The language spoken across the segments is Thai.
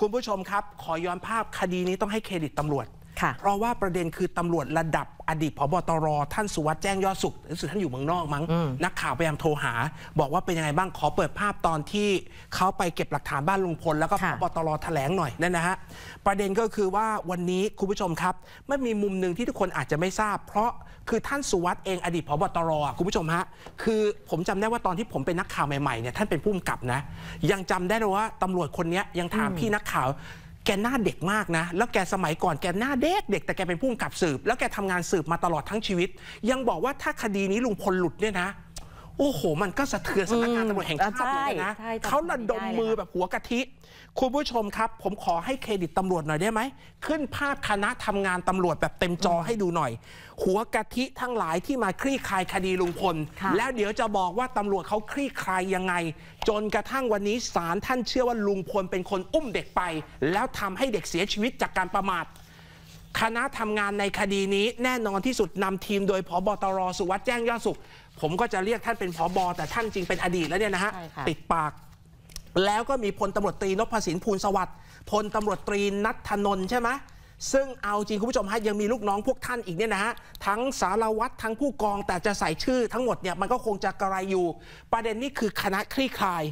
คุณผู้ชมครับขอย้อนภาพคดีนี้ต้องให้เครดิตตำรวจเพราะว่าประเด็นคือตำรวจระดับอดีตผบ.ตร.ท่านสุวัสด์แจ้งยอดสุขท่านอยู่เมืองนอกมั้งนักข่าวพยายามโทรหาบอกว่าเป็นยังไงบ้างขอเปิดภาพตอนที่เขาไปเก็บหลักฐานบ้านลุงพลแล้วก็ผบ.ตร.แถลงหน่อยนั่นนะฮะประเด็นก็คือว่าวันนี้คุณผู้ชมครับไม่มีมุมหนึ่งที่ทุกคนอาจจะไม่ทราบเพราะคือท่านสุวัสด์เองอดีตผบ.ตร.คุณผู้ชมฮะคือผมจำได้ว่าตอนที่ผมเป็นนักข่าวใหม่ๆเนี่ยท่านเป็นผู้กำกับนะยังจำได้เลยว่าตำรวจคนนี้ยังถามพี่นักข่าวแกหน้าเด็กมากนะแล้วแกสมัยก่อนแกหน้าเด็กแต่แกเป็นผู้กำกับสืบแล้วแกทำงานสืบมาตลอดทั้งชีวิตยังบอกว่าถ้าคดีนี้ลุงพลหลุดเนี่ยนะโอ้โหมันก็สะเทือนสำนักงานตำรวจแห่งชาติเลยนะเขาระดมมือแบบหัวกะทิคุณผู้ชมครับผมขอให้เครดิตตำรวจหน่อยได้ไหมขึ้นภาพคณะทำงานตำรวจแบบเต็มจอให้ดูหน่อยหัวกะทิทั้งหลายที่มาคลี่คลายคดีลุงพลแล้วเดี๋ยวจะบอกว่าตำรวจเขาคลี่คลายยังไงจนกระทั่งวันนี้ศาลท่านเชื่อว่าลุงพลเป็นคนอุ้มเด็กไปแล้วทำให้เด็กเสียชีวิตจากการประมาทคณะทำงานในคดีนี้แน่นอนที่สุดนำทีมโดยผบ.ตร.สุวัสด์แจ้งยอดสุขผมก็จะเรียกท่านเป็นผบ.แต่ท่านจริงเป็นอดีตแล้วเนี่ยนะฮะติดปากแล้วก็มีพลตำรวจตรีนพสินภูลสวัสดิ์พลตำรวจตรีณัฐนนท์ใช่ไหมซึ่งเอาจริงคุณผู้ชมฮะยังมีลูกน้องพวกท่านอีกเนี่ยนะฮะทั้งสารวัตรทั้งผู้กองแต่จะใส่ชื่อทั้งหมดเนี่ยมันก็คงจะกระไรอยู่ประเด็นนี้คือคณะคลี่คลาย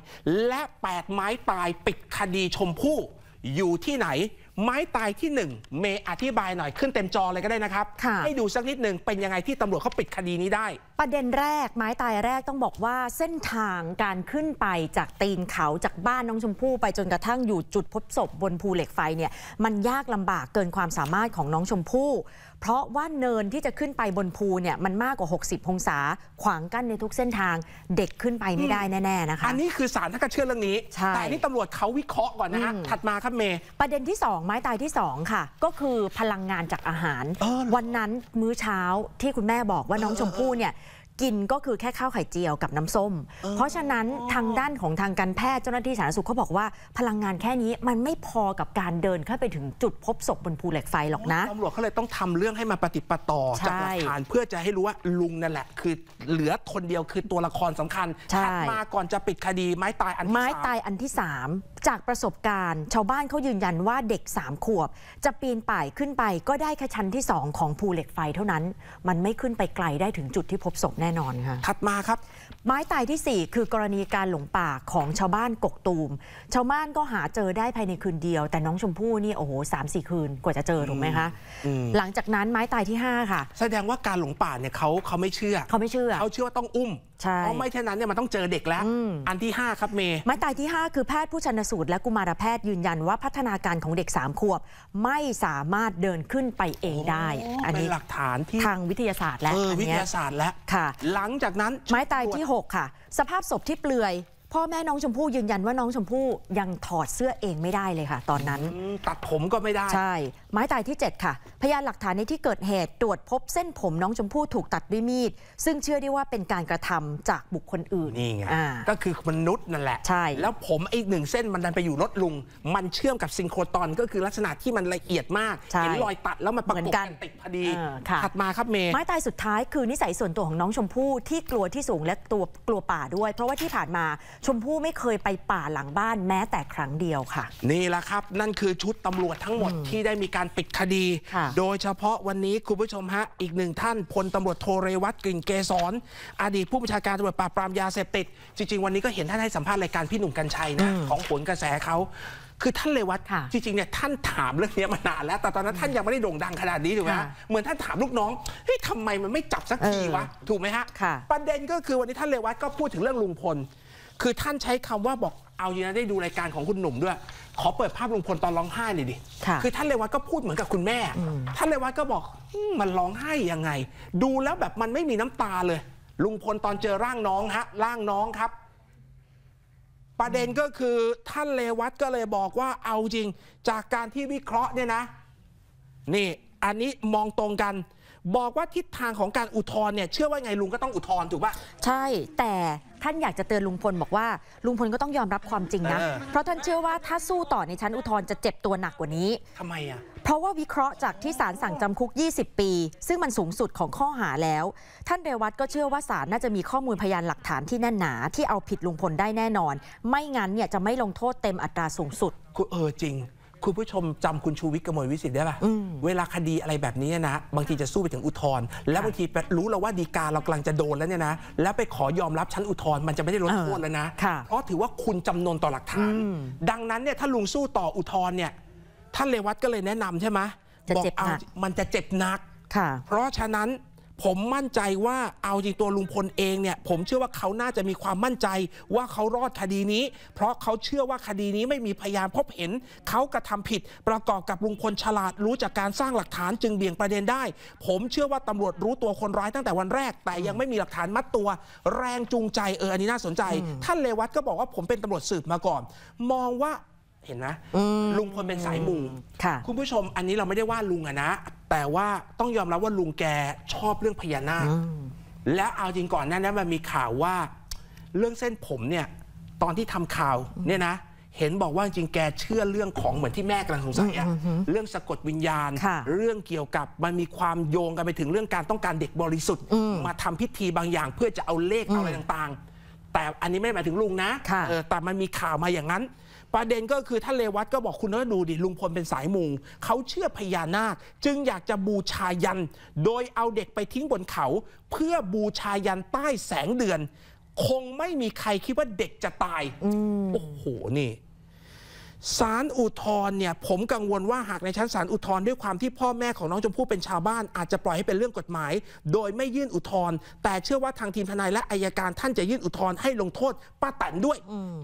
และ8ไม้ตายปิดคดีชมพู่อยู่ที่ไหนไม้ตายที่1เมย์อธิบายหน่อยขึ้นเต็มจอเลยก็ได้นะครับให้ดูสักนิดหนึ่งเป็นยังไงที่ตำรวจเขาปิดคดีนี้ได้ประเด็นแรกไม้ตายแรกต้องบอกว่าเส้นทางการขึ้นไปจากตีนเขาจากบ้านน้องชมพู่ไปจนกระทั่งอยู่จุดพบศพบนภูเหล็กไฟเนี่ยมันยากลำบากเกินความสามารถของน้องชมพู่เพราะว่าเนินที่จะขึ้นไปบนภูเนี่ยมันมากกว่า60องศาขวางกั้นในทุกเส้นทางเด็กขึ้นไปไม่ได้แน่ๆนะคะอันนี้คือศาลท่านก็เชื่อเรื่องนี้แต่นี่ตำรวจเขาวิเคราะห์ก่อนนะฮะถัดมาครับเมย์ประเด็นที่2ไม้ตายที่2ค่ะก็คือพลังงานจากอาหารวันนั้นมื้อเช้าที่คุณแม่บอกว่าน้องชมพู่เนี่ยกินก็คือแค่ข้าวไข่เจียวกับน้ำส้มเพราะฉะนั้นทางด้านของทางการแพทย์เจ้าหน้าที่สาธารณสุขเขาบอกว่าพลังงานแค่นี้มันไม่พอกับการเดินเข้าไปถึงจุดพบศพบนภูเหล็กไฟหรอกนะตำรวจเขาเลยต้องทำเรื่องให้มาปฏิปต่อจากหลักฐานเพื่อจะให้รู้ว่าลุงนั่นแหละคือเหลือคนเดียวคือตัวละครสำคัญถัดมาก่อนจะปิดคดีไม้ตายอันที่3จากประสบการณ์ชาวบ้านเขายืนยันว่าเด็ก3ขวบจะปีนป่ายขึ้นไปก็ได้แค่ชั้นที่2ของภูเหล็กไฟเท่านั้นมันไม่ขึ้นไปไกลได้ถึงจุดที่พบศพแน่นอนค่ะถัดมาครับไม้ตายที่4คือกรณีการหลงป่าของชาวบ้านกกตูมชาวบ้านก็หาเจอได้ภายในคืนเดียวแต่น้องชมพู่นี่โอ้โห 3-4 คืนกว่าจะเจอถูกไหมคะหลังจากนั้นไม้ตายที่5ค่ะแสดงว่าการหลงป่าเนี่ยเขาไม่เชื่อเขาเชื่อว่าต้องอุ้มเพราะไม่เช่นนั้นเนี่ยมันต้องเจอเด็กแล้วอันที่5ครับเมย์ไม้ตายที่5คือแพทย์ผู้ชันสูตรและกุมารแพทย์ยืนยันว่าพัฒนาการของเด็ก3ขวบไม่สามารถเดินขึ้นไปเองได้อันนี้หลักฐานที่ทางวิทยาศาสตร์และค่ะหลังจากนั้นไม้ตายที่6ค่ะสภาพศพที่เปลือยพ่อแม่น้องชมพู่ยืนยันว่าน้องชมพู่ยังถอดเสื้อเองไม่ได้เลยค่ะตอนนั้นตัดผมก็ไม่ได้ใช่ไม้ตายที่7ค่ะพยานหลักฐานในที่เกิดเหตุตรวจพบเส้นผมน้องชมพู่ถูกตัดด้วยมีดซึ่งเชื่อได้ว่าเป็นการกระทำจากบุคคลอื่นนี่ไงก็คือมนุษย์นั่นแหละใช่แล้วผมอีก1เส้นมันดันไปอยู่รถลุงมันเชื่อมกับซิงโครตอนก็คือลักษณะที่มันละเอียดมากเห็นรอยตัดแล้วมันประกบกันติดพอดีถัดมาครับเมย์ไม้ตายสุดท้ายคือนิสัยส่วนตัวของน้องชมพู่ที่กลัวที่สูงและตัวกลัวป่าด้วยเพราะว่าที่ผ่านมาชมพู่ไม่เคยไปป่าหลังบ้านแม้แต่ครั้งเดียวค่ะนี่แหละครับนั่นคือชุดตำรวจทั้งหมดที่ได้มีการปิดคดีโดยเฉพาะวันนี้คุณผู้ชมฮะอีก1ท่านพลตำรวจโทเรวัตกลิ่นเกษรอดีตผู้บัญชาการตำรวจปราบปรามยาเสพติดจริงๆวันนี้ก็เห็นท่านให้สัมภาษณ์รายการพี่หนุ่มกัญชัยนะของผลกระแสเขาคือท่านเรวัตจริงๆเนี่ยท่านถามเรื่องนี้มานานแล้วแต่ตอนนั้นท่านยังไม่ได้โด่งดังขนาดนี้ถูกไหมเหมือนท่านถามลูกน้องเฮ้ยทำไมมันไม่จับสักทีวะถูกไหมฮะประเด็นก็คือวันนี้ท่านเรวัตก็พูดถึงเรื่องลุงพลคือท่านใช้คำว่าบอกเอาอย่างนั้นได้ดูรายการของคุณหนุ่มด้วยขอเปิดภาพลุงพลตอนร้องไห้หน่อยดิคือท่านเรวัตก็พูดเหมือนกับคุณแม่ท่านเรวัตก็บอกมันร้องไห้ยังไงดูแล้วแบบมันไม่มีน้ำตาเลยลุงพลตอนเจอร่างน้องฮะร่างน้องครับประเด็นก็คือท่านเรวัตก็เลยบอกว่าเอาจริงจากการที่วิเคราะห์เนี่ยนะนี่อันนี้มองตรงกันบอกว่าทิศทางของการอุทธรณ์เนี่ยเชื่อว่าไงลุงก็ต้องอุทธรณ์ถูกป่ะใช่แต่ท่านอยากจะเตือนลุงพลบอกว่าลุงพลก็ต้องยอมรับความจริงนะเพราะท่านเชื่อว่าถ้าสู้ต่อในชั้นอุทธรณ์จะเจ็บตัวหนักกว่านี้ทำไมอ่ะเพราะว่าวิเคราะห์จากที่ศาลสั่งจำคุก20ปีซึ่งมันสูงสุดของข้อหาแล้วท่านเรวัตก็เชื่อว่าศาลน่าจะมีข้อมูลพยานหลักฐานที่แน่นหนาที่เอาผิดลุงพลได้แน่นอนไม่งั้นเนี่ยจะไม่ลงโทษเต็มอัตราสูงสุดจริง คุณผู้ชมจำคุณชูวิทย์กมลวิสิทธิ์ได้ป่ะเวลาคดีอะไรแบบนี้นะบางทีจะสู้ไปถึงอุทธรณ์แล้วบางทีรู้แล้วว่าฎีกาเรากำลังจะโดนแล้วเนี่ยนะแล้วไปขอยอมรับชั้นอุทธรณ์มันจะไม่ได้ลดโทษแล้วนะเพราะถือว่าคุณจำนนต่อหลักฐานดังนั้นเนี่ยถ้าลุงสู้ต่ออุทธรณ์เนี่ยท่านเรวัตก็เลยแนะนำใช่ไหมบอกเอามันจะเจ็บหนักเพราะฉะนั้นผมมั่นใจว่าเอาจริงตัวลุงพลเองเนี่ยผมเชื่อว่าเขาน่าจะมีความมั่นใจว่าเขารอดคดีนี้เพราะเขาเชื่อว่าคดีนี้ไม่มีพยานพบเห็นเขากระทำผิดประกอบกับลุงพลฉลาดรู้จากการสร้างหลักฐานจึงเบี่ยงประเด็นได้ผมเชื่อว่าตำรวจรู้ตัวคนร้ายตั้งแต่วันแรกแต่ยังไม่มีหลักฐานมัดตัวแรงจูงใจอันนี้น่าสนใจท่านเรวัตก็บอกว่าผมเป็นตำรวจสืบมาก่อนมองว่าเห็นนะลุงพลเป็นสายมูคุณผู้ชมอันนี้เราไม่ได้ว่าลุงนะแต่ว่าต้องยอมรับว่าลุงแกชอบเรื่องพญานาคแล้วเอาจริงก่อนหน้านั้นมันมีข่าวว่าเรื่องเส้นผมเนี่ยตอนที่ทำข่าวเนี่ยนะเห็นบอกว่าจริงแกเชื่อเรื่องของเหมือนที่แม่กำลังสงสัยเรื่องสะกดวิญญาณเรื่องเกี่ยวกับมันมีความโยงกันไปถึงเรื่องการต้องการเด็กบริสุทธิ์มาทำพิธีบางอย่างเพื่อจะเอาเลขเอาอะไรต่างๆแต่อันนี้ไม่หมายถึงลุงนะแต่มันมีข่าวมาอย่างนั้นประเด็นก็คือท่านเรวัตก็บอกคุณดูดิลุงพลเป็นสายมูเขาเชื่อพญานาคจึงอยากจะบูชายันโดยเอาเด็กไปทิ้งบนเขาเพื่อบูชายันใต้แสงเดือนคงไม่มีใครคิดว่าเด็กจะตายโอ้โหนี่ศาลอุทธรณ์เนี่ยผมกังวลว่าหากในชั้นศาลอุทธรณ์ด้วยความที่พ่อแม่ของน้องชมพู่เป็นชาวบ้านอาจจะปล่อยให้เป็นเรื่องกฎหมายโดยไม่ยื่นอุทธรณ์แต่เชื่อว่าทางทีมทนายและอัยการท่านจะยื่นอุทธรณ์ให้ลงโทษป้าแตนด้วย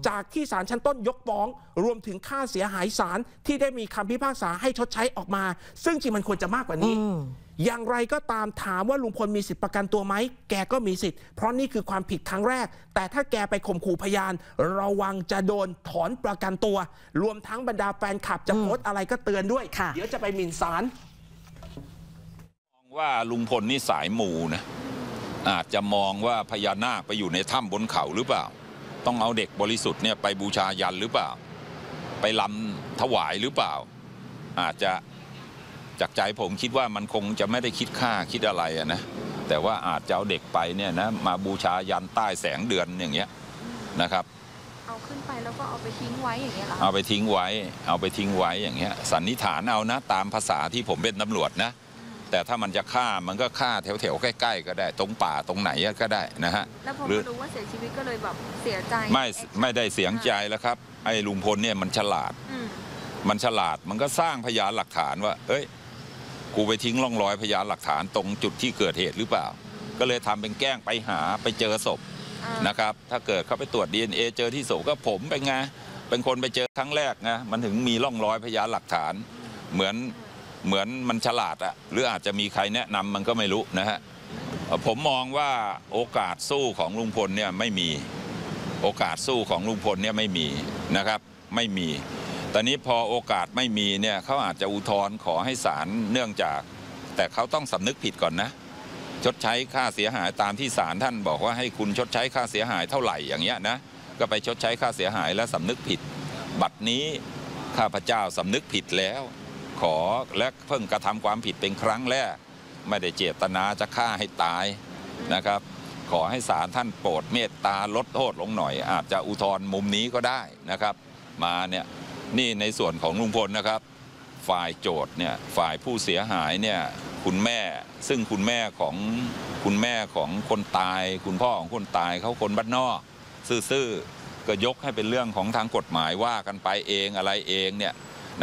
จากที่ศาลชั้นต้นยกฟ้องรวมถึงค่าเสียหายศาลที่ได้มีคำพิพากษาให้ชดใช้ออกมาซึ่งจริงมันควรจะมากกว่านี้อย่างไรก็ตามถามว่าลุงพลมีสิทธิประกันตัวไหมแกก็มีสิทธิ์เพราะนี่คือความผิดครั้งแรกแต่ถ้าแกไปข่มขู่พยานระวังจะโดนถอนประกันตัวรวมทั้งบรรดาแฟนคลับจะโพสต์อะไรก็เตือนด้วยเดี๋ยวจะไปหมิ่นศาลมองว่าลุงพลนี่สายหมู่นะอาจจะมองว่าพญานาคไปอยู่ในถ้ำบนเขาหรือเปล่าต้องเอาเด็กบริสุทธิ์เนี่ยไปบูชายันหรือเปล่าไปลำถวายหรือเปล่าอาจจะจากใจผมคิดว่ามันคงจะไม่ได้คิดค่าคิดอะไรนะแต่ว่าอาจจะเอาเด็กไปเนี่ยนะมาบูชายันใต้แสงเดือนอย่างเงี้ยนะครับเอาขึ้นไปแล้วก็เอาไปทิ้งไว้อย่างเงี้ยหรอเอาไปทิ้งไว้อย่างเงี้ยสันนิษฐานเอานะตามภาษาที่ผมเป็นตำรวจนะแต่ถ้ามันจะฆ่ามันก็ฆ่าแถวๆใกล้ๆก็ได้ตรงป่าตรงไหนก็ได้นะฮะแล้วพอมารู้ว่าเสียชีวิตก็เลยแบบเสียใจไม่ได้เสียใจแล้วครับไอ้ลุงพลเนี่ยมันฉลาดมันก็สร้างพยานหลักฐานว่าเอ้ยกูไปทิ้งร่องรอยพยานหลักฐานตรงจุดที่เกิดเหตุหรือเปล่าก็เลยทำเป็นแกล้งไปหาไปเจอศพนะครับถ้าเกิดเขาไปตรวจ DNA เจอที่ศพก็ผมเป็นไงเป็นคนไปเจอครั้งแรกนะมันถึงมีร่องรอยพยานหลักฐานเหมือนมันฉลาดอะหรืออาจจะมีใครแนะนำมันก็ไม่รู้นะฮะผมมองว่าโอกาสสู้ของลุงพลเนี่ยไม่มีนะครับไม่มีตอนนี้พอโอกาสไม่มีเนี่ยเขาอาจจะอุทธรณ์ขอให้ศาลเนื่องจากแต่เขาต้องสำนึกผิดก่อนนะชดใช้ค่าเสียหายตามที่ศาลท่านบอกว่าให้คุณชดใช้ค่าเสียหายเท่าไหร่อย่างเงี้ยนะก็ไปชดใช้ค่าเสียหายและสำนึกผิดบัดนี้ข้าพเจ้าสำนึกผิดแล้วขอและเพิ่งกระทำความผิดเป็นครั้งแรกไม่ได้เจตนาจะฆ่าให้ตายนะครับขอให้ศาลท่านโปรดเมตตาลดโทษลงหน่อยอาจจะอุทธรณ์มุมนี้ก็ได้นะครับมาเนี่ยนี่ในส่วนของลุงพลนะครับฝ่ายโจทย์เนี่ยฝ่ายผู้เสียหายเนี่ยคุณแม่ซึ่งคุณแม่ของคนตายคุณพ่อของคนตายเขาคนบ้านนอกซื่อๆก็ยกให้เป็นเรื่องของทางกฎหมายว่ากันไปเองอะไรเองเนี่ย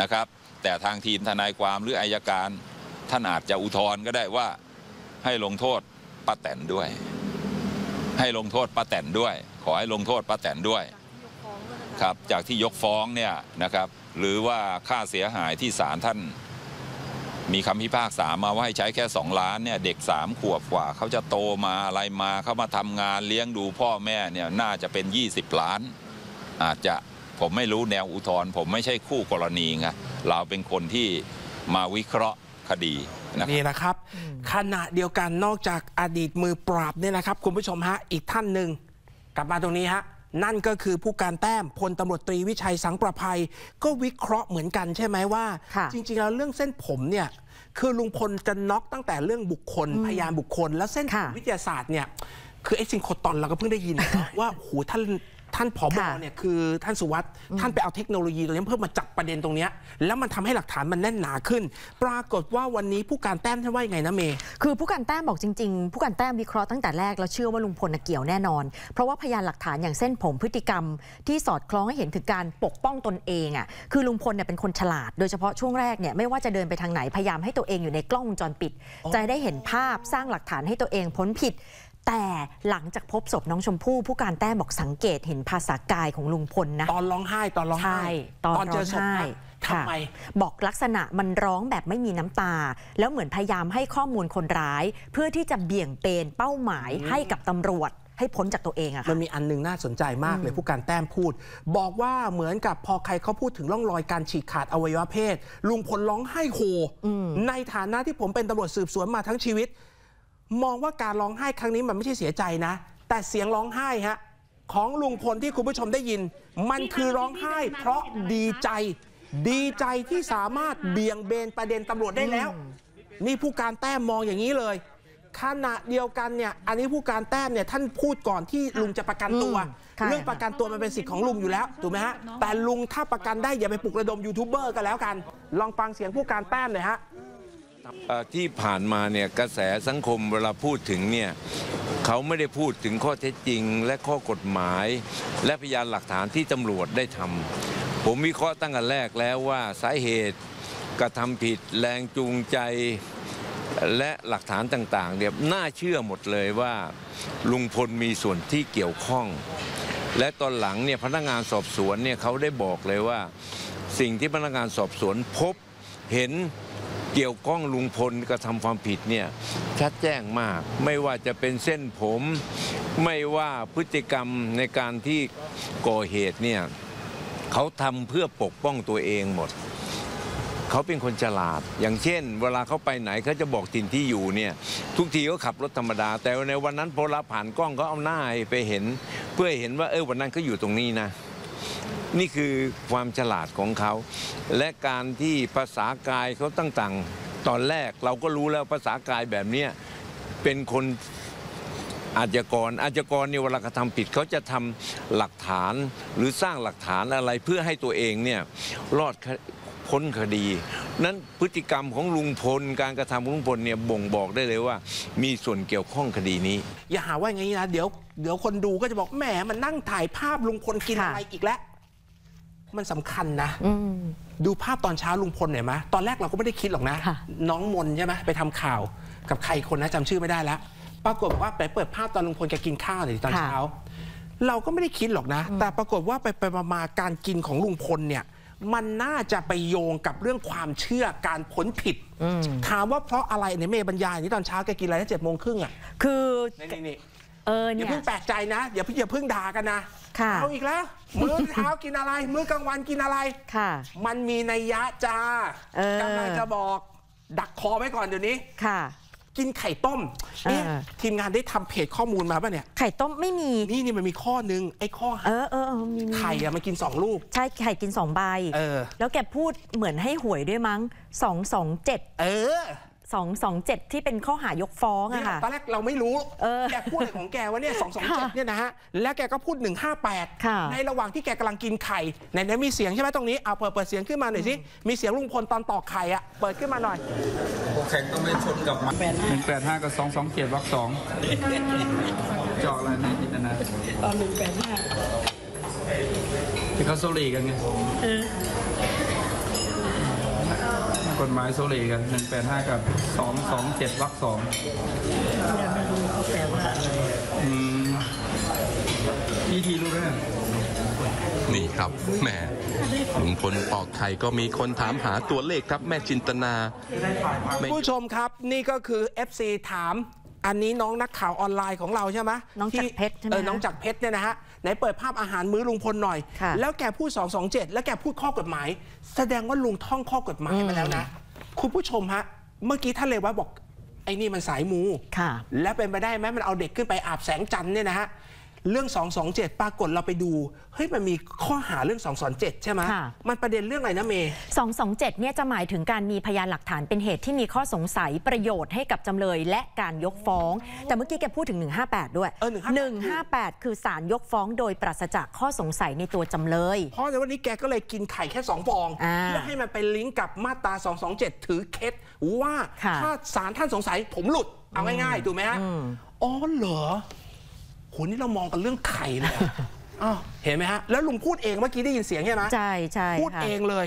นะครับแต่ทางทีมทนายความหรืออัยการท่านอาจจะอุทธรณ์ก็ได้ว่าให้ลงโทษป้าแตนด้วยขอให้ลงโทษป้าแตนด้วยครับจากที่ยกฟ้องเนี่ยนะครับหรือว่าค่าเสียหายที่ศาลท่านมีคำพิพากษามาว่าให้ใช้แค่2 ล้านเนี่ยเด็ก3 ขวบกว่าเขาจะโตมาอะไรมาเขามาทำงานเลี้ยงดูพ่อแม่เนี่ยน่าจะเป็น20 ล้านอาจจะผมไม่รู้แนวอุทธรณ์ผมไม่ใช่คู่กรณีไงเราเป็นคนที่มาวิเคราะห์คดีนี่นะครับขณะเดียวกันนอกจากอดีตมือปราบเนี่ยนะครับคุณผู้ชมฮะอีกท่านหนึ่งกลับมาตรงนี้ฮะนั่นก็คือผู้การแต้มพลตำรวจตรีวิชัยสังประภัยก็วิเคราะห์เหมือนกันใช่ไหมว่าจริงๆแล้วเรื่องเส้นผมเนี่ยคือลุงพลจะน็อกตั้งแต่เรื่องบุคคลพยานบุคคลแล้วเส้นวิทยาศาสตร์เนี่ยคือไอ้ซิงโครตอนเราก็เพิ่งได้ยินว่าโหท่าน ท่านผบ.เนี่ยคือท่านสุวัสด์ท่านไปเอาเทคโนโลยีตัวนี้เพิ่มมาจับประเด็นตรงนี้แล้วมันทำให้หลักฐานมันแน่นหนาขึ้นปรากฏว่าวันนี้ผู้การแต้มท่านว่ายังไงนะเมย์คือผู้การแต้มบอกจริงๆผู้การแต้มวิเคราะห์ตั้งแต่แรกแล้วเชื่อว่าลุงพลเกี่ยวแน่นอนเพราะว่าพยานหลักฐานอย่างเส้นผมพฤติกรรมที่สอดคล้องให้เห็นถึงการปกป้องตนเองอ่ะคือลุงพลเนี่ยเป็นคนฉลาดโดยเฉพาะช่วงแรกเนี่ยไม่ว่าจะเดินไปทางไหนพยายามให้ตัวเองอยู่ในกล้องวงจรปิดจะได้เห็นภาพสร้างหลักฐานให้ตัวเองพ้นผิดแต่หลังจากพบศพน้องชมพู่ผู้การแต้มบอกสังเกตเห็นภาษากายของลุงพลนะตอนร้องไห้ตอนเจอศพทำไมบอกลักษณะมันร้องแบบไม่มีน้ำตาแล้วเหมือนพยายามให้ข้อมูลคนร้ายเพื่อที่จะเบี่ยงเบนเป้าหมายให้กับตำรวจให้พ้นจากตัวเองอะมันมีอันนึงน่าสนใจมากเลยผู้การแต้มพูดบอกว่าเหมือนกับพอใครเขาพูดถึงร่องรอยการฉีกขาดอวัยวะเพศลุงพลร้องไห้โฮในฐานะที่ผมเป็นตำรวจสืบสวนมาทั้งชีวิตมองว่าการร้องไห้ครั้งนี้มันไม่ใช่เสียใจนะแต่เสียงร้องไห้ฮะของลุงพลที่คุณผู้ชมได้ยินมันคือร้องไห้เพราะดีใจที่สามารถเบี่ยงเบนประเด็นตำรวจได้แล้วนี่ผู้การแต้มมองอย่างนี้เลยขณะเดียวกันเนี่ยอันนี้ผู้การแต้มเนี่ยท่านพูดก่อนที่ลุงจะประกันตัวเรื่องประกันตัวมันเป็นสิทธิ์ของลุงอยู่แล้วถูกไหมฮะแต่ลุงถ้าประกันได้อย่าไปปลุกระดมยูทูบเบอร์กันแล้วกันลองฟังเสียงผู้การแต้มหน่อยฮะที่ผ่านมาเนี่ยกระแสสังคมเวลาพูดถึงเนี่ยเขาไม่ได้พูดถึงข้อเท็จจริงและข้อกฎหมายและพยานหลักฐานที่ตำรวจได้ทำผมวิเคราะห์ตั้งแต่แรกแล้วว่าสาเหตุกระทำผิดแรงจูงใจและหลักฐานต่างๆเนี่ยน่าเชื่อหมดเลยว่าลุงพลมีส่วนที่เกี่ยวข้องและตอนหลังเนี่ยพนักงานสอบสวนเนี่ยเขาได้บอกเลยว่าสิ่งที่พนักงานสอบสวนพบเห็นเกี่ยวข้องลุงพลกระทำความผิดเนี่ยชัดแจ้งมากไม่ว่าจะเป็นเส้นผมไม่ว่าพฤติกรรมในการที่ก่อเหตุเนี่ยเขาทำเพื่อปกป้องตัวเองหมดเขาเป็นคนฉลาดอย่างเช่นเวลาเขาไปไหนเขาจะบอกถิ่นที่อยู่เนี่ยทุกทีเขาขับรถธรรมดาแต่ในวันนั้นพอผ่านกล้องเขาเอาหน้าไปเห็นเพื่อเห็นว่าวันนั้นเขาอยู่ตรงนี้นะนี่คือความฉลาดของเขาและการที่ภาษากายเขาต่างๆตอนแรกเราก็รู้แล้วภาษากายแบบนี้เป็นคนอาชญากรเนี่ยเวลากระทำผิดเขาจะทำหลักฐานหรือสร้างหลักฐานอะไรเพื่อให้ตัวเองเนี่ยรอดพ้นคดีนั้นพฤติกรรมของลุงพลการกระทำของลุงพลเนี่ยบ่งบอกได้เลยว่ามีส่วนเกี่ยวข้องคดีนี้อย่าหาว่าอย่างนี้นะเดี๋ยวคนดูก็จะบอกแหมมันนั่งถ่ายภาพลุงพลกินอะไรอีกแล้วมันสำคัญนะดูภาพตอนเช้าลุงพลหน่อยมะตอนแรกเราก็ไม่ได้คิดหรอกนะน้องมนใช่ไหมไปทำข่าวกับใครคนนะจำชื่อไม่ได้แล้วปรากฏว่าไปเปิดภาพตอนลุงพลแกกินข้าวหน่อยตอนเช้าเราก็ไม่ได้คิดหรอกนะแต่ปรากฏว่าไปมาการกินของลุงพลเนี่ยมันน่าจะไปโยงกับเรื่องความเชื่อการพ้นผิดถามว่าเพราะอะไรในเมย์บรรยายนี่ตอนเช้าแกกินอะไรตั้ง7 โมงครึ่งอ่ะคืออย่าเพิ่งแปลกใจนะอย่าเพิ่งด่ากันนะเอาอีกแล้วมื้อเช้ากินอะไรมื้อกลางวันกินอะไรค่ะมันมีนัยยะจ้ากำลังจะบอกดักคอไว้ก่อนเดี๋ยวนี้ค่ะกินไข่ต้มเนี่ยทีมงานได้ทำเพจข้อมูลมาป่ะเนี่ยไข่ต้มไม่มีนี่มันมีข้อนึงไอ้ข้อไข่อะมันกิน2 ลูกใช่ไข่กิน2 ใบแล้วแกพูดเหมือนให้หวยด้วยมั้ง227227ที่เป็นข้อหายกฟ้องอะค่ะตอนแรกเราไม่รู้แกพูดอะไรของแกว่าเนี่ย227เนี่ยนะฮะแล้วแกก็พูด158ในระหว่างที่แกกำลังกินไข่ในนี้มีเสียงใช่ไหมตรงนี้เอาเปิดเสียงขึ้นมาหน่อยสิมีเสียงลุงพลตอนตอกไข่อะเปิดขึ้นมาหน่อยแข่งต้องเล่นชนกับมัน185กับ227 วรรค 2จอกอะไรในจินตนาตอน185ที่เขาโซลีกันไงกฎหมายโซเลกัน185กับ227 วรรค 2ยังไม่รู้เขาแปลว่าอะไรวิธีรู้ไหมนี่ครับแม่ลุงพลปอกไข่ก็มีคนถามหาตัวเลขครับแม่จินตนาผู้ชมครับนี่ก็คือ FC ถามอันนี้น้องนักข่าวออนไลน์ของเราใช่ไหมน้องจากเพชรใช่ไหมน้องจากเพชรเนี่ยนะฮะไหนเปิดภาพอาหารมื้อลุงพลหน่อยแล้วแกพูด227แล้วแกพูดข้อกฎหมายแสดงว่าลุงท่องข้อกฎหมายมาแล้วนะคุณผู้ชมฮะเมื่อกี้ท่านเลวะบอกไอ้นี่มันสายมูค่ะและเป็นไปได้ไหมมันเอาเด็กขึ้นไปอาบแสงจันทร์เนี่ยนะฮะ เรื่อง227ปรากฏเราไปดูเฮ้ยมันมีข้อหาเรื่อง227ใช่ไหมมันประเด็นเรื่องอะไรนะเมย์227เนี่ยจะหมายถึงการมีพยานหลักฐานเป็นเหตุที่มีข้อสงสัยประโยชน์ให้กับจำเลยและการยกฟ้องแต่เมื่อกี้แกพูดถึง158ด้วย158คือศาลยกฟ้องโดยปราศจากข้อสงสัยในตัวจำเลยเพราะฉะนั้นวันนี้แกก็เลยกินไข่แค่2ฟองเพื่อให้มันไปลิงก์กับมาตรา227ถือเคสว่าถ้าศาลท่านสงสัยผมหลุดเอาง่ายๆถูกไหมฮะอ๋อเหรอโหนี่เรามองกันเรื่องไข่เลยอ๋อเห็นไหมฮะแล้วลุงพูดเองเมื่อกี้ได้ยินเสียงใช่ไหมใช่ใช่พูดเองเลย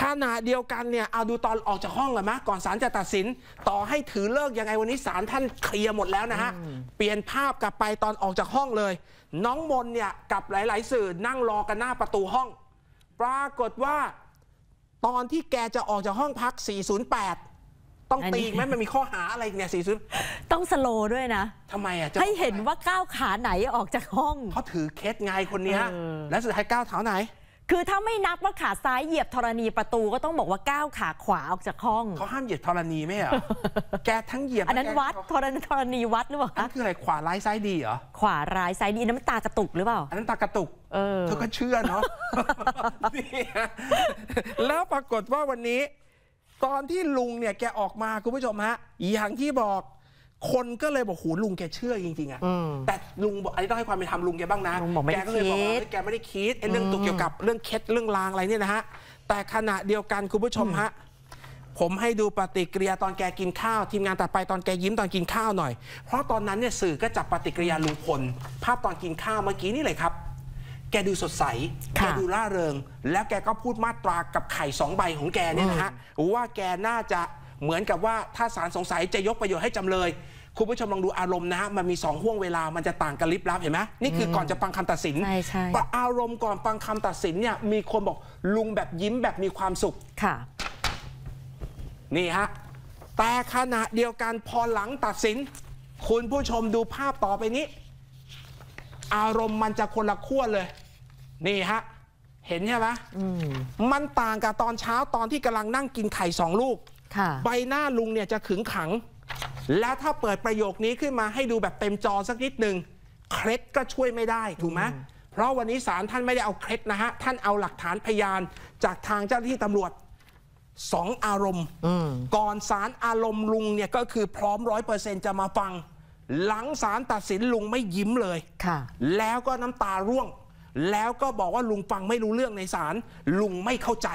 ขณะเดียวกันเนี่ยเอาดูตอนออกจากห้องเลยมะก่อนศาลจะตัดสินต่อให้ถือเลิกยังไงวันนี้ศาลท่านเคลียร์หมดแล้วนะฮะเปลี่ยนภาพกลับไปตอนออกจากห้องเลยน้องมนเนี่ยกับหลายๆสื่อนั่งรอกันหน้าประตูห้องปรากฏว่าตอนที่แกจะออกจากห้องพัก408ต้องตีไหมมันมีข้อหาอะไรเนี่ย40ต้องสโลด้วยนะทำไมอ่ะให้เห็นว่าก้าวขาไหนออกจากห้องเขาถือเคสไงคนนี้แล้วสุดท้ายก้าวเท้าไหนคือถ้าไม่นับว่าขาซ้ายเหยียบธรณีประตูก็ต้องบอกว่าก้าวขาขวาออกจากห้องเขาห้ามเหยียบธรณีไหมอ่ะแกทั้งเหยียบอันนั้นวัดธรณีวัดหรือเปล่านั่นคืออะไรขวาร้ายซ้ายดีเหรอขวาร้ายซ้ายดีน้ำตากระตุกหรือเปล่าอันนั้นตากระตุกเธอก็เชื่อเนาะแล้วปรากฏว่าวันนี้ตอนที่ลุงเนี่ยแกออกมาคุณผู้ชมฮะอย่างที่บอกคนก็เลยบอกโหลุงแกเชื่อจริงๆอะแต่ลุงบอกอันนี้ต้องให้ความเป็นธรรมลุงแกบ้างนะแกก็เลยบอกว่าแกไม่ได้คิดเรื่องตัวเกี่ยวกับเรื่องเคสเรื่องลางอะไรเนี่ยนะฮะแต่ขณะเดียวกันคุณผู้ชมฮะผมให้ดูปฏิกิริยาตอนแกกินข้าวทีมงานตัดไปตอนแกยิ้มตอนกินข้าวหน่อยเพราะตอนนั้นเนี่ยสื่อก็จับปฏิกิริยาลุงพลภาพตอนกินข้าวเมื่อกี้นี่เลยครับแกดูสดใสแกดูร่าเริงแล้วแกก็พูดมาตรากับไข่2ใบของแกเนี่ยนะฮะว่าแกน่าจะเหมือนกับว่าถ้าศาลสงสัยจะยกประโยชน์ให้จำเลยคุณผู้ชมลองดูอารมณ์นะฮะมันมี2ห่วงเวลามันจะต่างกันลิบลับเห็นไหมนี่คือก่อนจะฟังคำตัดสินแต่อารมณ์ก่อนฟังคำตัดสินเนี่ยมีคนบอกลุงแบบยิ้มแบบมีความสุขค่ะนี่ฮะแต่ขณะเดียวกันพอหลังตัดสินคุณผู้ชมดูภาพต่อไปนี้อารมณ์มันจะคนละขั้วเลยนี่ฮะเห็นใช่ไหมมันต่างกับตอนเช้าตอนที่กำลังนั่งกินไข่2ลูกใบหน้าลุงเนี่ยจะขึงขังและถ้าเปิดประโยคนี้ขึ้นมาให้ดูแบบเต็มจอสักนิดหนึ่งเคล็ดก็ช่วยไม่ได้ถูกไหมเพราะวันนี้ศาลท่านไม่ได้เอาเคล็ดนะฮะท่านเอาหลักฐานพยานจากทางเจ้าหน้าที่ตำรวจ2อารมณ์ก่อนศาลอารมณ์ลุงเนี่ยก็คือพร้อม 100% จะมาฟังหลังศาลตัดสินลุงไม่ยิ้มเลยค่ะแล้วก็น้ำตาร่วงแล้วก็บอกว่าลุงฟังไม่รู้เรื่องในศาลลุงไม่เข้าใจ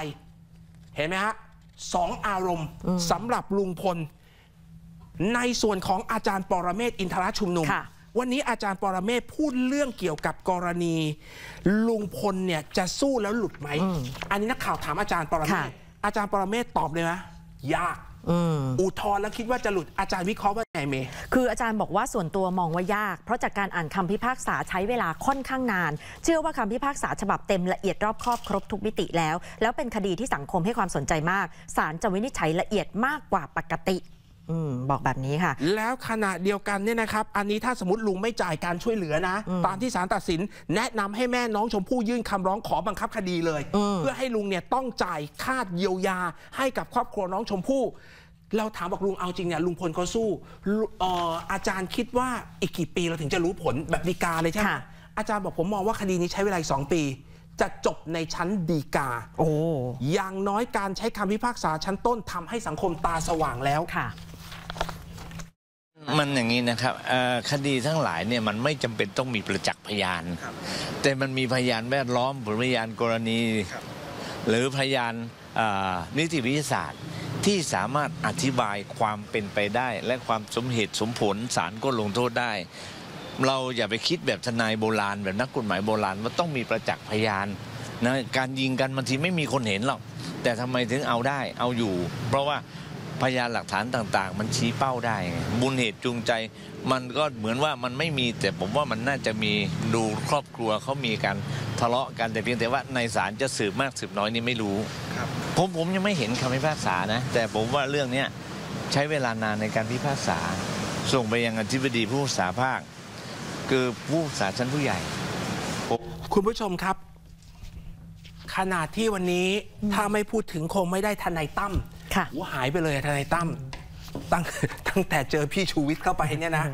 เห็นไหมฮะ2อารมณ์สำหรับลุงพลในส่วนของอาจารย์ปรเมศวร์อินทรชุมนุมวันนี้อาจารย์ปรเมศวร์พูดเรื่องเกี่ยวกับกรณีลุงพลเนี่ยจะสู้แล้วหลุดไหมอันนี้นักข่าวถามอาจารย์ปรเมศวร์อาจารย์ปรเมศวร์ตอบเลยนะยากอุทธรณ์แล้วคิดว่าจะหลุดอาจารย์วิเคราะห์ว่าไงเมย์คืออาจารย์บอกว่าส่วนตัวมองว่ายากเพราะจากการอ่านคำพิพากษาใช้เวลาค่อนข้างนานเชื่อว่าคำพิพากษาฉบับเต็มละเอียดรอบครอบครบทุกมิติแล้วเป็นคดีที่สังคมให้ความสนใจมากศาลจะวินิจฉัยละเอียดมากกว่าปกติบอกแบบนี้ค่ะแล้วขณะเดียวกันเนี่ยนะครับอันนี้ถ้าสมมติลุงไม่จ่ายการช่วยเหลือนะตามที่ศาลตัดสินแนะนำให้แม่น้องชมพู่ยื่นคำร้องขอบังคับคดีเลยเพื่อให้ลุงเนี่ยต้องจ่ายค่าเยียวยาให้กับครอบครัวน้องชมพู่เราถามบอกลุงเอาจริงเนี่ยลุงพลเขาสู้อาจารย์คิดว่าอีกกี่ปีเราถึงจะรู้ผลแบบฎีกาเลยใช่ไหมอาจารย์บอกผมมองว่าคดีนี้ใช้เวลา2 ปีจะจบในชั้นฎีกาอย่างน้อยการใช้คำพิพากษาชั้นต้นทำให้สังคมตาสว่างแล้วค่ะมันอย่างนี้นะครับคดีทั้งหลายเนี่ยมันไม่จำเป็นต้องมีประจักษ์พยานแต่มันมีพยานแวดล้อมผลพยานกรณีหรือพยานนิติวิทยาศาสตร์ที่สามารถอธิบายความเป็นไปได้และความสมเหตุสมผลศาลก็ลงโทษได้เราอย่าไปคิดแบบทนายโบราณแบบนักกฎหมายโบราณว่าต้องมีประจักษ์พยานนะการยิงกันบางทีไม่มีคนเห็นหรอกแต่ทำไมถึงเอาได้เอาอยู่เพราะว่าพยานหลักฐานต่างๆมันชี้เป้าได้มูลเหตุจูงใจมันก็เหมือนว่ามันไม่มีแต่ผมว่ามันน่าจะมีดูครอบครัวเขามีการทะเลาะกันแต่เพียงแต่ว่าในศาลจะสืบมากสืบน้อยนี่ไม่รู้ผมยังไม่เห็นคำพิพากษานะแต่ผมว่าเรื่องนี้ใช้เวลานานในการพิพากษาส่งไปยังอธิบดีผู้พิพากษาภาคคือผู้พิพากษาชั้นผู้ใหญ่คุณผู้ชมครับขนาดที่วันนี้ถ้าไม่พูดถึงคงไม่ได้ทนายตั้มว่าหายไปเลยทนายตั้มตั้งแต่เจอพี่ชูวิทย์เข้าไปเนี่ยนะ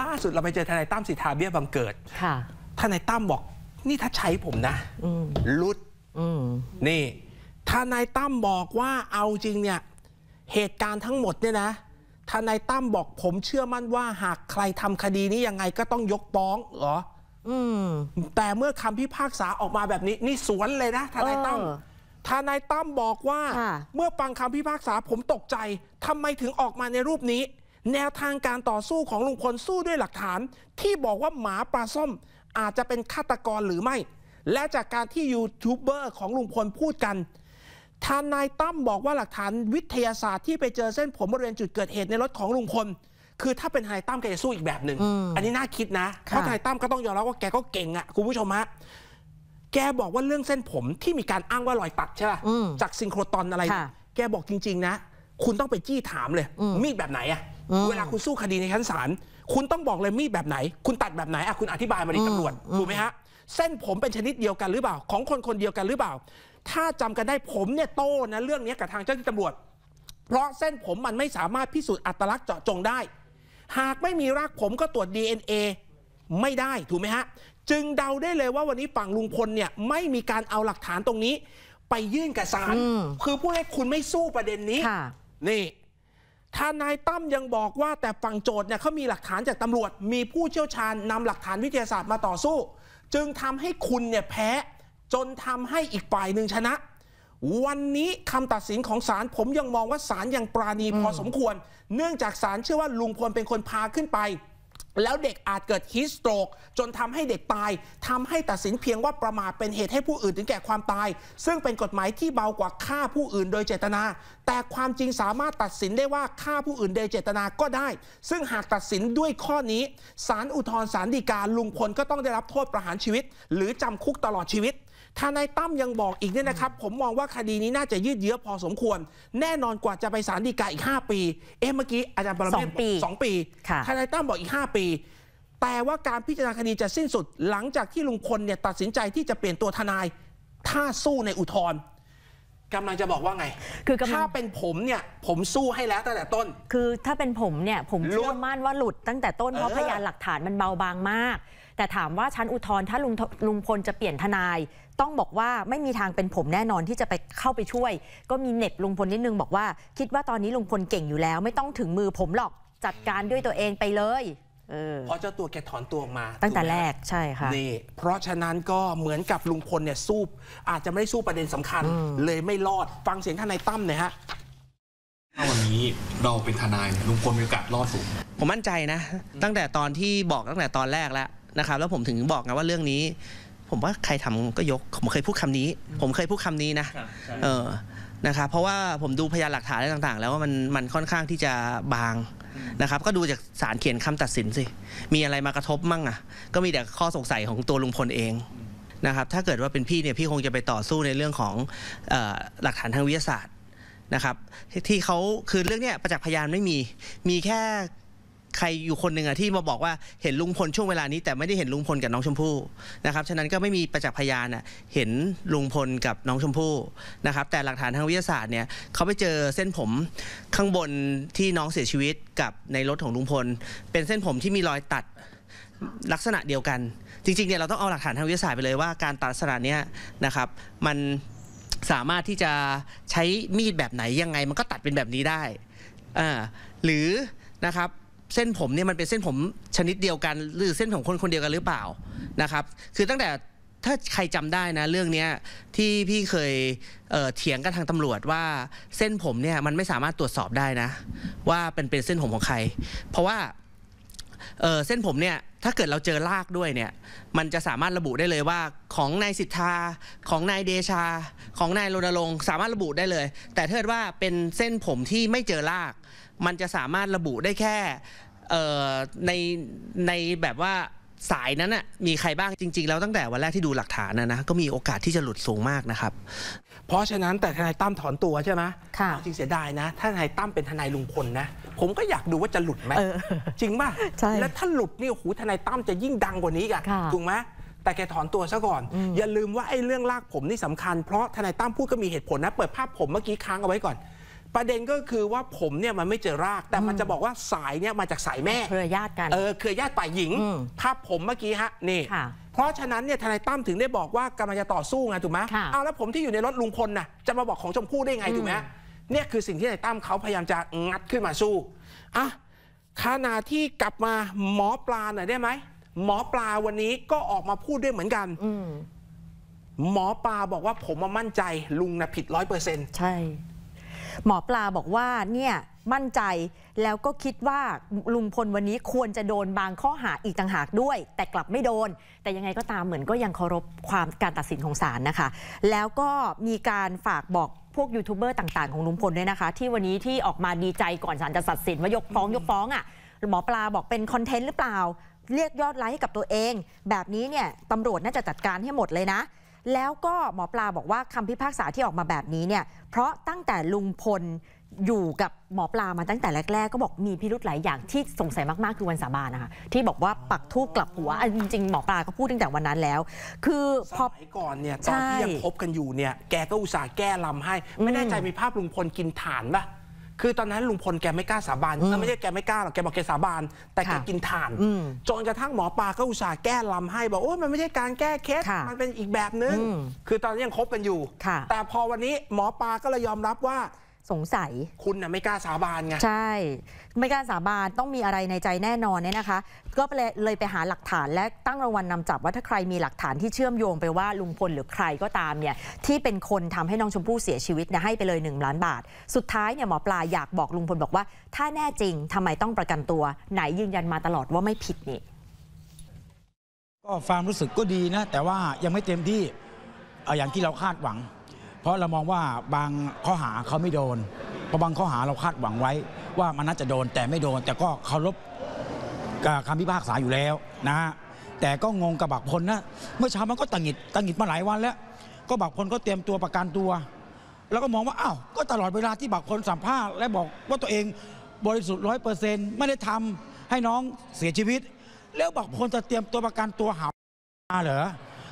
ล่าสุดเราไปเจอทนายตั้มสิทธาเบี้ยบังเกิด ทนายตั้มบอกนี่ถ้าใช้ผมนะลุดนี่ทนายตั้มบอกว่าเอาจริงเนี่ยเหตุการณ์ทั้งหมดเนี่ยนะทนายตั้มบอกผมเชื่อมั่นว่าหากใครทำคดีนี้ยังไงก็ต้องยกฟ้องเหรอแต่เมื่อคำพิพากษาออกมาแบบนี้นี่สวนเลยนะทนายตั้มบอกว่าเมื่อฟังคำพิพากษาผมตกใจทำไมถึงออกมาในรูปนี้แนวทางการต่อสู้ของลุงพลสู้ด้วยหลักฐานที่บอกว่าหมาปลาส้มอาจจะเป็นฆาตกรหรือไม่และจากการที่ยูทูบเบอร์ของลุงพลพูดกันทนายตั้มบอกว่าหลักฐานวิทยาศาสตร์ที่ไปเจอเส้นผมบริเวณจุดเกิดเหตุในรถของลุงพลคือถ้าเป็นทนายตั้มแกจะสู้อีกแบบหนึ่ง อันนี้น่าคิดนะเพราะทนายตั้มก็ต้องยอมรับว่าแกก็เก่งอ่ะคุณผู้ชมฮะแกบอกว่าเรื่องเส้นผมที่มีการอ้างว่ารอยตัดใช่ป่ะจากซิงโครตอนอะไรแกบอกจริงๆนะคุณต้องไปจี้ถามเลยมีดแบบไหนอะเวลาคุณสู้คดีในชั้นศาลคุณต้องบอกเลยมีดแบบไหนคุณตัดแบบไหนอะคุณอธิบายมาดิตำรวจถูกไหมฮะเส้นผมเป็นชนิดเดียวกันหรือเปล่าของคนคนเดียวกันหรือเปล่าถ้าจำกันได้ผมเนี่ยโต้นะเรื่องนี้กับทางเจ้าหน้าที่ตำรวจเพราะเส้นผมมันไม่สามารถพิสูจน์อัตลักษณ์เจาะจงได้หากไม่มีรากผมก็ตรวจ DNA ไม่ได้ถูกไหมฮะจึงเดาได้เลยว่าวันนี้ฝั่งลุงพลเนี่ยไม่มีการเอาหลักฐานตรงนี้ไปยื่นกับศาลคือพูดให้คุณไม่สู้ประเด็นนี้นี่ทนายตั้มยังบอกว่าแต่ฝั่งโจทย์เนี่ยเขามีหลักฐานจากตำรวจมีผู้เชี่ยวชาญนำหลักฐานวิทยาศาสตร์มาต่อสู้จึงทำให้คุณเนี่ยแพ้จนทำให้อีกฝ่ายหนึ่งชนะวันนี้คำตัดสินของศาลผมยังมองว่าศาลยังปราณีพอสมควรเนื่องจากศาลเชื่อว่าลุงพลเป็นคนพาขึ้นไปแล้วเด็กอาจเกิดฮีทสโตรกจนทำให้เด็กตายทำให้ตัดสินเพียงว่าประมาทเป็นเหตุให้ผู้อื่นถึงแก่ความตายซึ่งเป็นกฎหมายที่เบากว่าฆ่าผู้อื่นโดยเจตนาแต่ความจริงสามารถตัดสินได้ว่าฆ่าผู้อื่นโดยเจตนาก็ได้ซึ่งหากตัดสินด้วยข้อนี้ศาลอุทธรณ์ศาลฎีกาลุงพลก็ต้องได้รับโทษประหารชีวิตหรือจำคุกตลอดชีวิตทนายตั้มยังบอกอีกเนี่ยนะครับผมมองว่าคดีนี้น่าจะยืดเยื้อพอสมควรแน่นอนกว่าจะไปศาลฎีกาอีก5ปีเมื่อกี้อาจารย์ปรเมศบอก2 ปีทนายตั้มบอกอีก5 ปีแต่ว่าการพิจารณาคดีจะสิ้นสุดหลังจากที่ลุงพลเนี่ยตัดสินใจที่จะเปลี่ยนตัวทนายถ้าสู้ในอุทธรณ์กำลังจะบอกว่าไงคือถ้าเป็นผมเนี่ยผมสู้ให้แล้วตั้งแต่ต้นคือถ้าเป็นผมเนี่ยผมเชื่อมั่นว่าหลุดตั้งแต่ต้นเพราะพยานหลักฐานมันเบาบางมากแต่ถามว่าชั้นอุทธรณ์ถ้าลุงพลจะเปลี่ยนทนายต้องบอกว่าไม่มีทางเป็นผมแน่นอนที่จะไปเข้าไปช่วยก็มีเน็บลุงพลนิดนึงบอกว่าคิดว่าตอนนี้ลุงพลเก่งอยู่แล้วไม่ต้องถึงมือผมหรอกจัดการด้วยตัวเองไปเลยเพราะเจ้าตัวแกถอนตัวมาตั้งแต่แรกใช่ค่ะนี่เพราะฉะนั้นก็เหมือนกับลุงพลเนี่ยสู้อาจจะไม่ได้สู้ประเด็นสำคัญเลยไม่รอดฟังเสียงทนายตั้มหน่อยฮะถ้าวันนี้เราเป็นทนายลุงพลมีโอกาสรอดสูงผมมั่นใจนะตั้งแต่ตอนที่บอกตั้งแต่ตอนแรกแล้วนะครับแล้วผมถึงบอกนะว่าเรื่องนี้ผมว่าใครทำก็ยกผมเคยพูดคำนี้นะนะครับเพราะว่าผมดูพยานหลักฐานอะไรต่างๆแล้วว่ามันค่อนข้างที่จะบางนะครับก็ดูจากศาลเขียนคำตัดสินสิมีอะไรมากระทบมั่งอ่ะก็มีแต่ข้อสงสัยของตัวลุงพลเองนะครับถ้าเกิดว่าเป็นพี่เนี่ยพี่คงจะไปต่อสู้ในเรื่องของหลักฐานทางวิทยาศาสตร์นะครับที่เขาคือเรื่องเนี้ยประจักษ์พยานไม่มีแค่ใครอยู่คนหนึ่งอะที่มาบอกว่าเห็นลุงพลช่วงเวลานี้แต่ไม่ได้เห็นลุงพลกับน้องชมพู่นะครับฉะนั้นก็ไม่มีประจักษ์พยานอะเห็นลุงพลกับน้องชมพู่นะครับแต่หลักฐานทางวิทยาศาสตร์เนี่ยเขาไปเจอเส้นผมข้างบนที่น้องเสียชีวิตกับในรถของลุงพลเป็นเส้นผมที่มีรอยตัดลักษณะเดียวกันจริงๆเนี่ยเราต้องเอาหลักฐานทางวิทยาศาสตร์ไปเลยว่าการตัดลักษณะเนี้ยนะครับมันสามารถที่จะใช้มีดแบบไหนยังไงมันก็ตัดเป็นแบบนี้ได้หรือนะครับเส้นผมเนี่ยมันเป็นเส้นผมชนิดเดียวกันหรือเส้นของคนคนเดียวกันหรือเปล่านะครับคือตั้งแต่ถ้าใครจำได้นะเรื่องนี้ที่พี่เคยเถียงกับทางตำรวจว่าเส้นผมเนี่ยมันไม่สามารถตรวจสอบได้นะว่าเป็นเส้นผมของใครเพราะว่าเส้นผมเนี่ยถ้าเกิดเราเจอรากด้วยเนี่ยมันจะสามารถระบุได้เลยว่าของนายสิทธาของนายเดชาของนายรณรงค์สามารถระบุได้เลยแต่ถ้าเกิดว่าเป็นเส้นผมที่ไม่เจอรากมันจะสามารถระบุได้แค่ในแบบว่าสายนั้นน่ะมีใครบ้างจริงๆแล้วตั้งแต่วันแรกที่ดูหลักฐานนะก็มีโอกาสที่จะหลุดสูงมากนะครับเพราะฉะนั้นแต่ทนายตั้มถอนตัวใช่ไหมจริงเสียดายนะถ้าทนายตั้มเป็นทนายลุงพลนะผมก็อยากดูว่าจะหลุดไหมจริงป่ะและถ้าหลุดนี่โอ้โหทนายตั้มจะยิ่งดังกว่านี้กันถูกไหมแต่แกถอนตัวซะก่อนอย่าลืมว่าไอ้เรื่องลากผมนี่สำคัญเพราะทนายตั้มพูดก็มีเหตุผลนะเปิดภาพผมเมื่อกี้ค้างเอาไว้ก่อน ประเด็นก็คือว่าผมเนี่ยมันไม่เจอรากแต่มันจะบอกว่าสายเนี่ยมาจากสายแม่เครือญาติกันเครือญาติฝ่ายหญิงภาพผมเมื่อกี้ฮะนี่เพราะฉะนั้นเนี่ยทนายตั้มถึงได้บอกว่ากำลังจะต่อสู้ไงถูกไหมเอาแล้วผมที่อยู่ในรถลุงพลน่ะจะมาบอกของชมพู่ได้ไงถูกไหมเนี่ยคือสิ่งที่ทนายตั้มเขาพยายามจะงัดขึ้นมาสู้อ่ะขณะที่กลับมาหมอปลาหน่อยได้ไหมหมอปลาวันนี้ก็ออกมาพูดด้วยเหมือนกันหมอปลาบอกว่าผมมั่นใจลุงนะผิด 100% ใช่หมอปลาบอกว่าเนี่ยมั่นใจแล้วก็คิดว่าลุงพลวันนี้ควรจะโดนบางข้อหาอีกต่างหากด้วยแต่กลับไม่โดนแต่ยังไงก็ตามเหมือนก็ยังเคารพความการตัดสินของศาลนะคะแล้วก็มีการฝากบอกพวกยูทูบเบอร์ต่างๆของลุงพลด้วยนะคะที่วันนี้ที่ออกมาดีใจก่อนศาลจะตัดสินว่ายกฟ้องอ่ะหมอปลาบอกเป็นคอนเทนต์หรือเปล่าเรียกยอดไลค์ให้กับตัวเองแบบนี้เนี่ยตำรวจน่าจะจัดการให้หมดเลยนะแล้วก็หมอปลาบอกว่าคำพิพากษาที่ออกมาแบบนี้เนี่ยเพราะตั้งแต่ลุงพลอยู่กับหมอปลามาตั้งแต่แรกๆก็บอกมีพิรุธหลายอย่างที่สงสัยมากๆคือวันสาบานนะคะที่บอกว่าปักธูปกลับหัวจริงๆหมอปลาก็พูดตั้งแต่วันนั้นแล้วคือพอก่อนเนี่ยตอนที่ยังคบกันอยู่เนี่ยแกก็อุตส่าห์แก้ลำให้ไม่แน่ใจมีภาพลุงพลกินถ่านปะคือตอนนั้นลุงพลแกไม่กล้าสาบานไม่ใช่แกไม่กล้าหรอกแกบอกแกสาบานแต่แกกินถ่านจนกระทั่งหมอปลาก็อุตส่าห์แก้ลำให้บอกโอ้ยมันไม่ใช่การแก้เคสมันเป็นอีกแบบนึงคือตอนนี้ยังคบกันอยู่แต่พอวันนี้หมอปลาก็เลยยอมรับว่าสงสัยคุณนะไม่กล้าสาบานไงใช่ไม่กล้าสาบานต้องมีอะไรในใจแน่นอนเนี่ยนะคะก็เลยไปหาหลักฐานและตั้งรางวัลนำจับว่าถ้าใครมีหลักฐานที่เชื่อมโยงไปว่าลุงพลหรือใครก็ตามเนี่ยที่เป็นคนทำให้น้องชมพู่เสียชีวิตนะให้ไปเลย1,000,000 บาทสุดท้ายเนี่ยหมอปลาอยากบอกลุงพลบอกว่าถ้าแน่จริงทำไมต้องประกันตัวไหนยืนยันมาตลอดว่าไม่ผิดนี่ก็ความรู้สึกก็ดีนะแต่ว่ายังไม่เต็มที่อย่างที่เราคาดหวังเพราะเรามองว่าบางข้อหาเขาไม่โดนเพราะบางข้อหาเราคาดหวังไว้ว่ามันน่าจะโดนแต่ไม่โดนแต่ก็เคารพคำพิพากษาอยู่แล้วนะแต่ก็งงกับบักพลนะเมื่อเช้ามันก็ตังหิดมาหลายวันแล้วก็บักพลก็เตรียมตัวประกันตัวแล้วก็มองว่าอ้าวก็ตลอดเวลาที่บักพลสัมภาษณ์และบอกว่าตัวเองบริสุทธิ์ 100% ไม่ได้ทำให้น้องเสียชีวิตแล้วบักพลจะเตรียมตัวประกันตัวหาเหรอ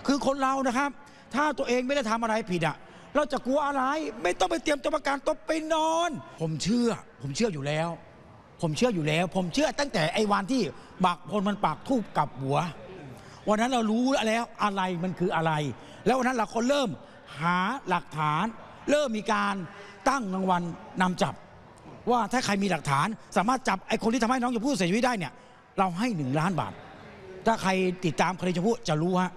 คือคนเรานะครับถ้าตัวเองไม่ได้ทำอะไรผิดอะเราจะกลัวอะไรไม่ต้องไปเตรียมตัวประกันตัวไปนอนผมเชื่ออยู่แล้วผมเชื่อตั้งแต่ไอ้วันที่บักพลมันปากทูบกับหัววันนั้นเรารู้แล้วอะไรมันคืออะไรแล้ววันนั้นเราก็เริ่มหาหลักฐานเริ่มมีการตั้งรางวัลนำจับว่าถ้าใครมีหลักฐานสามารถจับไอ้คนที่ทำให้น้องชมพู่เสียชีวิตได้เนี่ยเราให้1,000,000 บาทถ้าใครติดตามคดีชมพู่จะรู้ฮะ